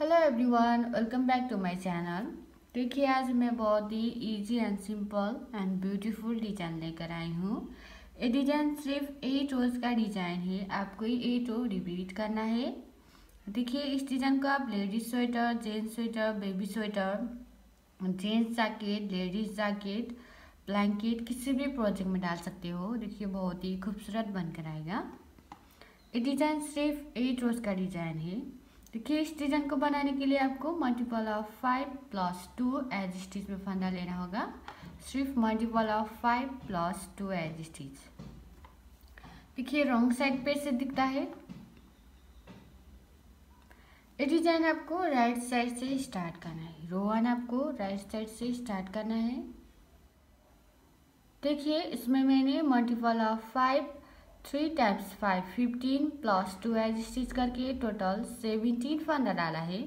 Hello everyone, welcome back to my channel. देखिए, आज मैं बहुत ही easy and simple and beautiful design लेकर आई हूँ। ये डिजाइन सिर्फ 8 रोज़ का डिजाइन है, आपको ये 8 रो रिपीट करना है। देखिए, इस डिजाइन को आप ladies sweater, gents sweater, baby sweater, gents jacket, ladies jacket, blanket किसी भी प्रोजेक्ट में डाल सकते हो। देखिए, बहुत ही खूबसूरत बनकर आएगा। ये डिजाइन सिर्फ 8 रोज़ का डिजाइन है। देखिए, इस डिजाइन को बनाने के लिए आपको मल्टीपल ऑफ 5 + 2 एज स्टिच में फंदा लेना होगा। सिर्फ मल्टीपल ऑफ 5 + 2 एज स्टिच। देखिए, रॉन्ग साइड पे से दिखता है। ये डिजाइन आपको राइट साइड से स्टार्ट करना है। रो 1 आपको राइट साइड से स्टार्ट करना है। देखिए, इसमें मैंने मल्टीपल ऑफ 5 3 × 5 15 + 2 एज स्टिच करके टोटल 17 फंदा डाला है।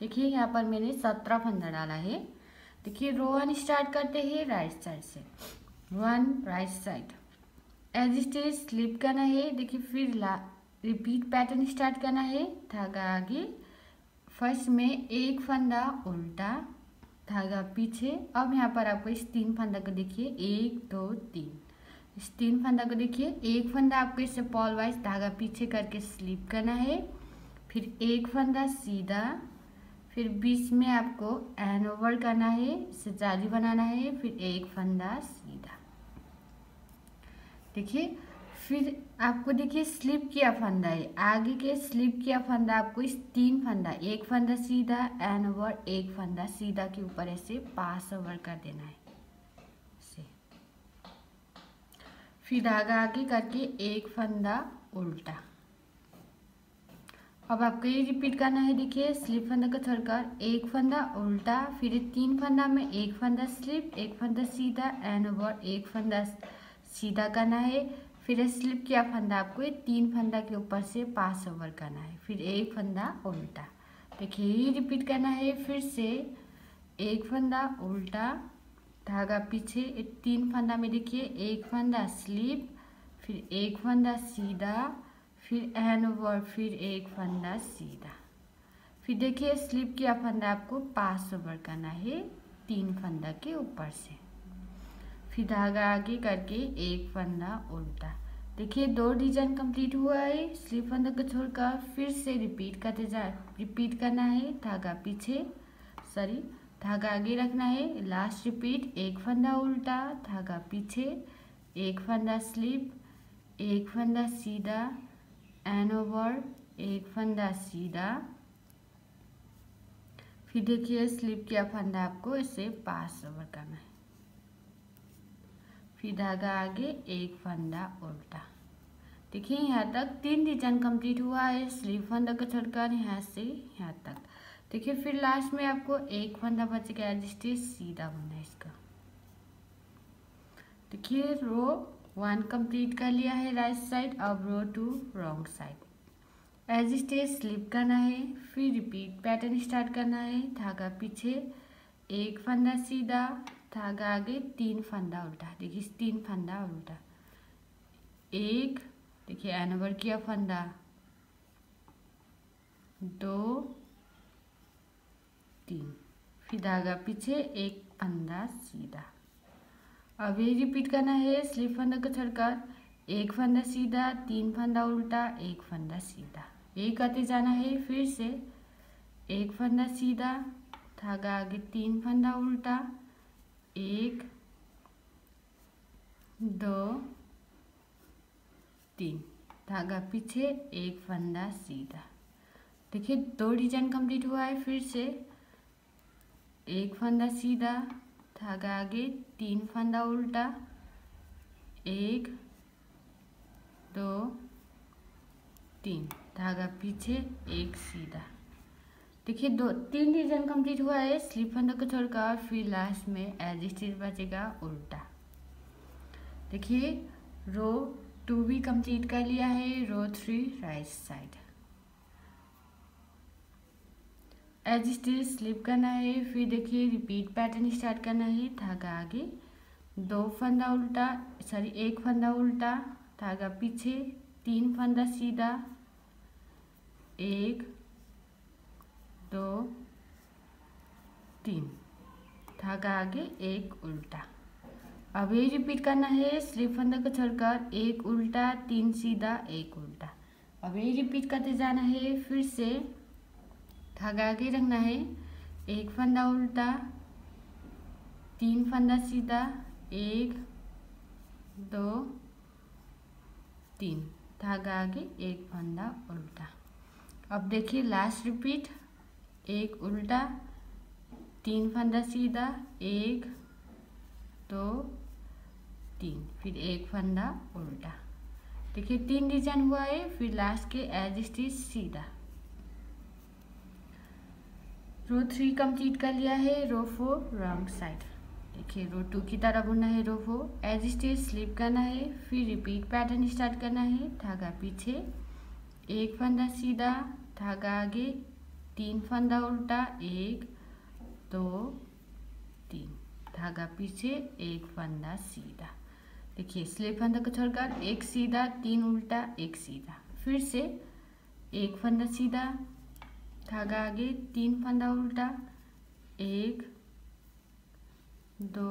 देखिए, यहाँ पर मैंने 17 फंदा डाला है। देखिए, रो 1 स्टार्ट करते हैं राइट साइड से। Row 1 right side edge stitch slip करना है। देखिए, फिर रिपीट पैटर्न स्टार्ट करना है। धागा आगे, फर्स्ट में एक फंदा उल्टा, धागा पीछे। अब यहाँ पर आपको इस 3 फंदा को देखिए, 1 2 3, इस 3 फंदा को देखिए। एक फंदा आपको इससे पॉल वाइज धागा पीछे करके स्लिप करना है, फिर एक फंदा सीधा, फिर बीच में आपको एन ओवर करना है, इससे जाली बनाना है, फिर एक फंदा सीधा। देखिए, फिर आपको देखिए स्लिप किया फंदा है। आगे के स्लिप किया फंदा आपको इस 3 फंदा, एक फंदा सीधा, एन ओवर, एक फंदा सीधा के ऊपर ऐसे पास ओवर कर देना है। फिर धागा आगे करके एक फंदा उल्टा। अब आपको ये रिपीट करना है। देखिए, स्लिप फंदा को छोड़कर एक फंदा उल्टा, फिर 3 फंदा में एक फंदा स्लिप, एक फंदा सीधा, एंड ओवर एक फंदा सीधा करना है। फिर स्लिप किया फंदा आपको ये 3 फंदा के ऊपर से पास ओवर करना है, फिर एक फंदा उल्टा। देखिए, ये रिपीट करना है। फिर से एक फंदा उल्टा, धागा पीछे, 3 फंदा में देखिए एक फंदा स्लिप, फिर एक फंदा सीधा, फिर एन ओवर, फिर एक फंदा सीधा। फिर देखिए, स्लिप किया फंदा आपको पास ओवर करना है 3 फंदा के ऊपर से। फिर धागा आगे करके एक फंदा उल्टा। देखिए, 2 डिजाइन कंप्लीट हुआ है। स्लिप फंदा को छोड़कर फिर से रिपीट करना है। धागा आगे रखना है, लास्ट रिपीट, एक फंदा उल्टा, धागा पीछे, एक फंदा स्लिप, एक फंदा सीधा, एन ओवर, एक फंदा सीधा। फिर देखिए, स्लिप किया फंदा आपको इसे पास ओवर करना है। फिर धागा आगे, एक फंदा उल्टा। देखिए, यहाँ तक 3 डिजाइन कंप्लीट हुआ है। स्लिप फंदा को छोड़कर यहाँ से यहाँ तक। देखिए, फिर लास्ट में आपको एक फंदा बचेगा एज स्टिच, सीधा बुनना है इसका। देखिए, रो 1 कंप्लीट कर लिया है राइट साइड। अब row 2 wrong side edge stitch slip करना है, फिर रिपीट पैटर्न स्टार्ट करना है। धागा पीछे, एक फंदा सीधा, धागा आगे, 3 फंदा उल्टा। देखिए, 3 फंदा उल्टा, एक, देखिए एन ओवर किया फंदा, 2 3, फिर धागा पीछे, एक फंदा सीधा। अब ये रिपीट करना है। स्लिप फंदा को छोड़कर एक फंदा सीधा, 3 फंदा उल्टा, एक फंदा सीधा, ये करते जाना है। फिर से एक फंदा सीधा, धागा आगे, 3 फंदा उल्टा, 1 2 3, धागा पीछे, एक फंदा सीधा। देखिए, 2 डिजाइन कंप्लीट हुआ है। फिर से एक फंदा सीधा, धागा आगे, 3 फंदा उल्टा, 1 2 3, धागा पीछे, एक सीधा। देखिए, 3 डिजाइन कंप्लीट हुआ है। स्लिप फंदा को छोड़कर फिर लास्ट में एज स्टिच बचेगा उल्टा। देखिए, रो 2 भी कंप्लीट कर लिया है। Row 3 right side edge stitch slip करना है, फिर देखिए रिपीट पैटर्न स्टार्ट करना है। धागा आगे, 1 फंदा उल्टा, धागा पीछे, 3 फंदा सीधा, 1 दो, तीन, धागा आगे एक उल्टा। अब यही रिपीट करना है, स्लिप फंदा को छोड़कर एक उल्टा, तीन सीधा, एक उल्टा। अब यही रिपीट करते जाना है, फिर से धागा आगे रखना है, एक फंदा उल्टा, तीन फंदा सीधा, एक, दो, तीन, धागा आगे एक फंदा उल्टा। अब देखिए लास्ट रिपीट, एक उल्टा, तीन फंदा सीधा, एक, दो, तीन, फिर एक फंदा उल्टा। देखिए तीन डिजाइन हुआ है। फिर लास्ट के एज स्टिच सीधा। रो 3 कंप्लीट कर लिया है। Row 4 wrong side. देखिए रो 2 की तरह बुनना है। रो 4 एज स्टिच स्लिप करना है, फिर रिपीट पैटर्न स्टार्ट करना है। धागा पीछे, एक फंदा सीधा, धागा आगे, तीन फंदा उल्टा, एक, दो, तीन, धागा पीछे, एक फंदा सीधा। देखिए स्लिप फंदा को छोड़कर एक सीधा, तीन उल्टा, एक सीधा। फिर से एक फंदा सीधा, धागा आगे, तीन फंदा उल्टा, एक, दो,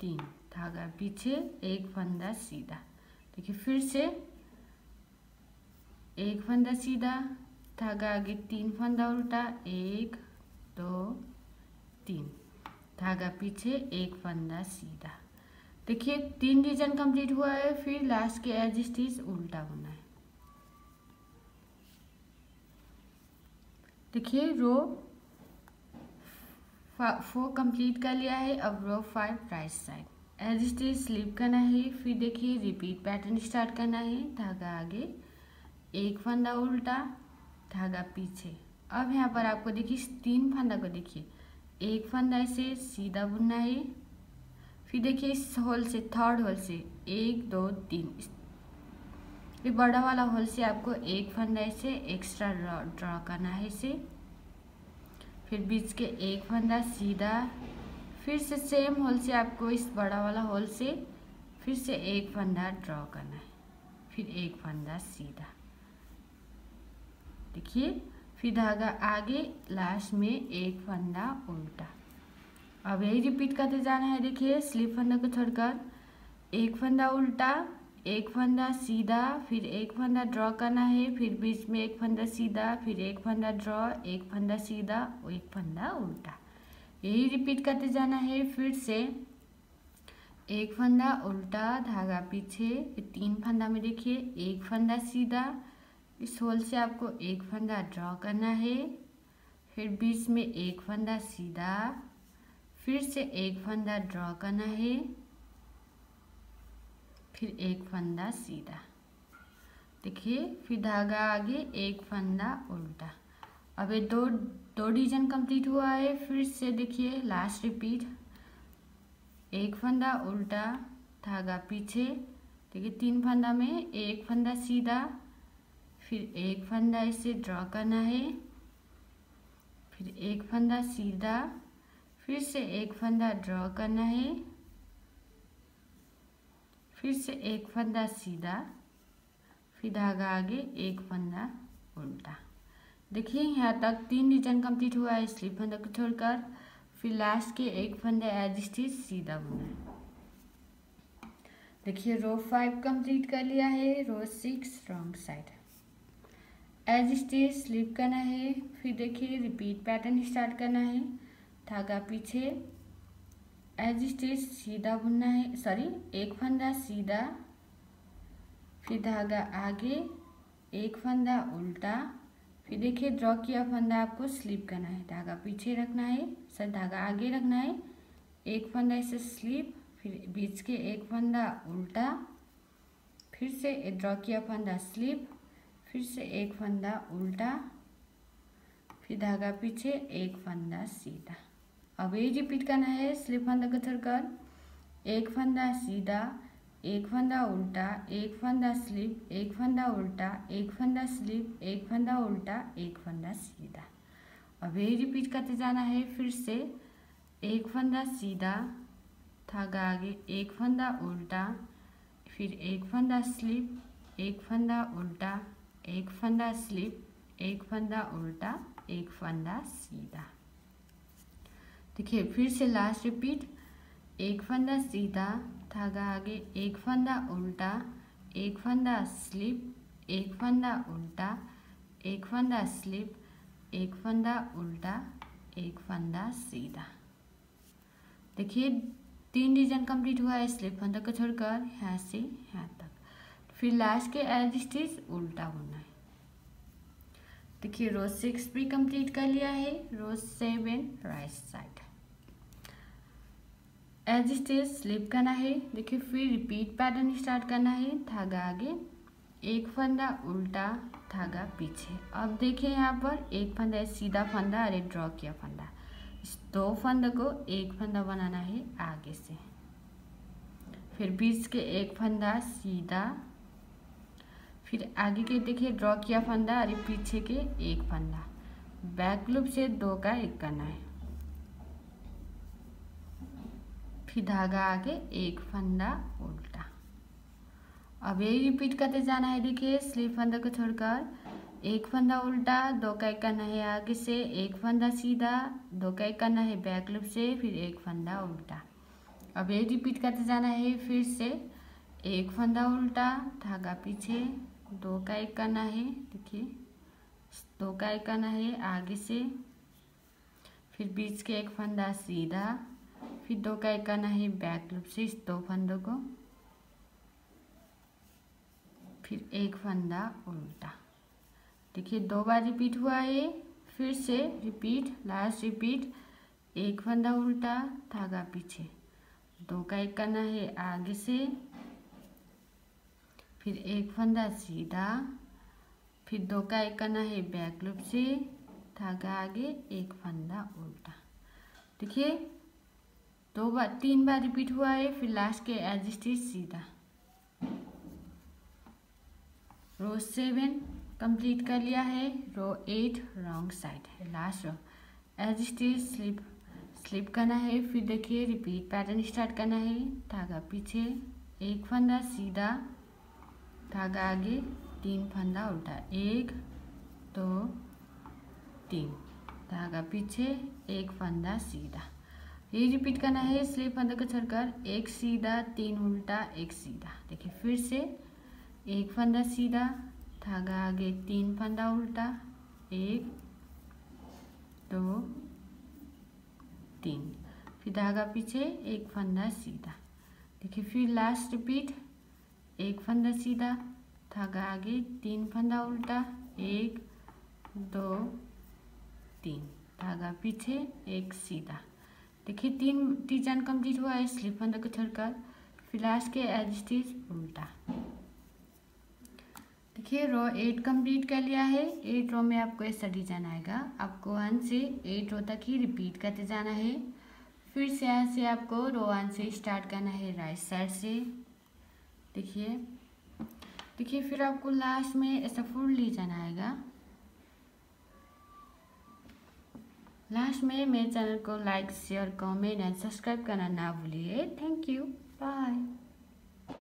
तीन, धागा पीछे, एक फंदा सीधा। देखिए फिर से एक फंदा सीधा, धागा आगे, तीन फंदा उल्टा, एक, दो, तीन, धागा पीछे, एक फंदा सीधा। देखिए तीन डिजाइन कंप्लीट हुआ है। फिर लास्ट के एज स्टिच उल्टा बुना है। देखिए रो 4 कंप्लीट कर लिया है। अब row 5 right side. Edge stitch slip करना है, फिर देखिए रिपीट पैटर्न स्टार्ट करना है। धागा आगे, एक फंदा उल्टा, धागा पीछे। अब यहाँ पर आपको देखिए तीन फंदा को देखिए, एक फंदा ऐसे सीधा बुनना है, फिर देखिए इस होल से, थर्ड होल से, एक, दो, तीन, ये बड़ा वाला होल से आपको एक फंदा ऐसे एक्स्ट्रा ड्रॉ करना है इसे, फिर बीच के एक फंदा सीधा, फिर से सेम होल से आपको इस बड़ा वाला होल से फिर से एक फंदा ड्रॉ करना है, फिर एक फंदा सीधा। देखिए फिर धागा आगे, लास्ट में एक फंदा उल्टा। अब यही रिपीट करते जाना है। देखिए स्लिप फंदा को छोड़कर एक फंदा उल्टा, एक फंदा सीधा, फिर एक फंदा ड्रॉ करना है, फिर बीच में एक फंदा सीधा, फिर एक फंदा ड्रॉ, एक फंदा सीधा, एक फंदा उल्टा। यही रिपीट करते जाना है। फिर से एक फंदा उल्टा, धागा पीछे, तीन फंदा में देखिए एक फंदा सीधा, इस होल से आपको एक फंदा ड्रॉ करना है, फिर बीच में एक फंदा सीधा, फिर से एक फंदा ड्रॉ करना है, फिर एक फंदा सीधा। देखिए फिर धागा आगे, एक फंदा उल्टा। अब ये दो डिजाइन कंप्लीट हुआ है। फिर से देखिए लास्ट रिपीट, एक फंदा उल्टा, धागा पीछे, देखिए तीन फंदा में एक फंदा सीधा, फिर एक फंदा ऐसे ड्रॉ करना है, फिर एक फंदा सीधा, फिर से एक फंदा ड्रॉ करना है, फिर से एक फंदा सीधा, फिर धागा आगे, एक फंदा उल्टा। देखिए यहाँ तक तीन डिजाइन कंप्लीट हुआ है। स्लिप फंदा को छोड़कर फिर लास्ट के एक फंदा एज स्टिच सीधा बुना है। देखिए रो 5 कंप्लीट कर लिया है। Row 6 wrong side. Edge stitch slip करना है, फिर देखिए रिपीट पैटर्न स्टार्ट करना है। धागा पीछे, एज स्टिच सीधा बुनना है, एक फंदा सीधा, फिर धागा आगे, एक फंदा उल्टा, फिर देखिए ड्रॉ किया फंदा आपको स्लिप करना है, धागा पीछे रखना है, धागा आगे रखना है, एक फंदा ऐसे स्लिप, फिर बीच के एक फंदा उल्टा, फिर से ड्रॉ किया फंदा स्लिप, फिर से एक फंदा उल्टा, फिर धागा पीछे, एक फंदा सीधा। अब ये रिपीट करना है। स्लिप फंदा को छोड़कर एक फंदा सीधा, एक फंदा उल्टा, एक फंदा स्लिप, एक फंदा उल्टा, एक फंदा स्लिप, एक फंदा उल्टा, एक फंदा सीधा। अब ये रिपीट करते जाना है। फिर से एक फंदा सीधा, धागा आगे, एक फंदा उल्टा, फिर एक फंदा स्लिप, एक फंदा उल्टा, एक फंदा स्लिप, एक फंदा उल्टा, एक फंदा सीधा। देखिए फिर से लास्ट रिपीट, एक फंदा सीधा, धागा आगे, एक फंदा उल्टा, एक फंदा स्लिप, एक फंदा उल्टा, एक फंदा स्लिप, एक फंदा उल्टा, एक फंदा सीधा। देखिए 3 डिजाइन कंप्लीट हुआ है स्लिप फंदा को छोड़कर यहाँ से यहाँ तक। फिर लास्ट के एज स्टिच उल्टा होना है। देखिए रो 6 भी कंप्लीट कर लिया है, row 7 right side edge stitch slip करना है। देखिए फिर रिपीट पैटर्न स्टार्ट करना है, धागा आगे, एक फंदा उल्टा, धागा पीछे। अब देखिए यहाँ पर एक फंदा सीधा फंदा और एक ड्रॉ किया फंदा, इस 2 फंदे को एक फंदा बनाना है आगे से, फिर बीच के एक फंदा सीधा, फिर आगे के देखिए ड्रॉ किया फंदा और पीछे के एक फंदा। बैक लूप से 2 का एक करना है, फिर धागा आगे, एक फंदा उल्टा। अब यही रिपीट करते जाना है। देखिए स्लिप फंदा को छोड़कर एक फंदा उल्टा, 2 का एक करना है आगे से, एक फंदा सीधा, 2 का एक करना है बैक लूप से, फिर एक फंदा उल्टा। अब ये रिपीट करते जाना है। फिर से एक फंदा उल्टा, धागा पीछे, 2 का एक करना है, देखिए 2 का एक करना है आगे से, फिर बीच के एक फंदा सीधा, फिर 2 का एक करना है बैक लूप से, इस 2 फंदों को, फिर एक फंदा उल्टा। देखिए 2 बार रिपीट हुआ है। फिर से रिपीट, लास्ट रिपीट, एक फंदा उल्टा, धागा पीछे, 2 का एक करना है आगे से, फिर एक फंदा सीधा, फिर 2 का एक करना है बैक लूप से, धागा आगे, एक फंदा उल्टा। देखिए 3 बार रिपीट हुआ है। फिर लास्ट के एज स्टिच सीधा, रो 7 कंप्लीट कर लिया है, रो 8 रॉन्ग साइड है, last row edge stitch slip करना है। फिर देखिए रिपीट पैटर्न स्टार्ट करना है, धागा पीछे, एक फंदा सीधा, धागा आगे, 3 फंदा उल्टा, 1 2 3, धागा पीछे, एक फंदा सीधा। ये रिपीट करना है स्लिप फंदा को छोड़कर, एक सीधा, 3 उल्टा, एक सीधा। देखिए फिर से एक फंदा सीधा, धागा आगे, 3 फंदा उल्टा, 1 2 3, फिर धागा पीछे, एक फंदा सीधा। देखिए फिर लास्ट रिपीट, एक फंदा सीधा, धागा आगे, 3 फंदा उल्टा, 1 2 3, धागा पीछे, एक सीधा। देखिए 3 डिजाइन कंप्लीट हुआ है स्लिप फंदा को छोड़कर। फिर लास्ट के एज स्टिच उल्टा। देखिए रो 8 कंप्लीट कर लिया है। 8 रो में आपको ऐसा डिजाइन आएगा, आपको 1 से 8 रो तक ही रिपीट करते जाना है। फिर से यहाँ से आपको रो 1 से स्टार्ट करना है, राइट साइड से। देखिए फिर आपको लास्ट में ऐसा फुल डिजाइन आएगा। लास्ट में मेरे चैनल को like, share, comment and subscribe करना ना भूलिए। Thank you, bye.